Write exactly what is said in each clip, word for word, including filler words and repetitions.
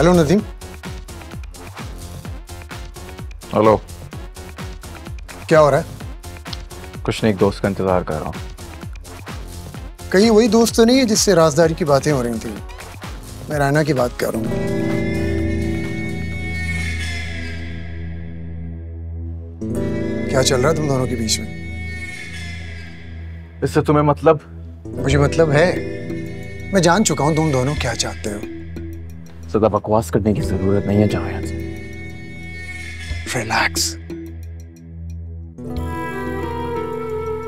Hello, Nadeem. Hello, क्या हो रहा है? कुछ नहीं, एक दोस्त का इंतजार कर रहा हूँ। कहीं वही दोस्त तो नहीं है जिससे राजदारी की बातें हो रही थी? मैं राना की बात कर रहा हूँ। क्या चल रहा है तुम दोनों के बीच में? इससे तुम्हें मतलब? मुझे मतलब है, मैं जान चुका हूँ तुम दोनों क्या चाहते हो। सदा बकवास करने की जरूरत नहीं है जहाँ। रिलैक्स,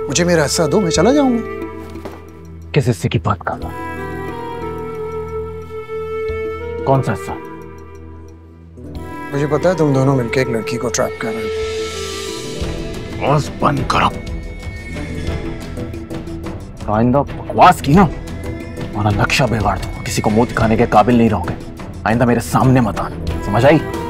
मुझे मेरा हिस्सा दो, मैं चला जाऊंगा। किस हिस्से की बात कर रहा हूं? कौन सा हिस्सा? मुझे पता है तुम दोनों मिलकर एक लड़की को ट्रैप कर रहे हो। बंद करो, आइंदा बकवास की ना, तुम्हारा नक्शा बिगाड़ दूंगा। किसी को मुंह दिखाने के काबिल नहीं रहोगे। आइंदा मेरे सामने मत आना, समझ आई?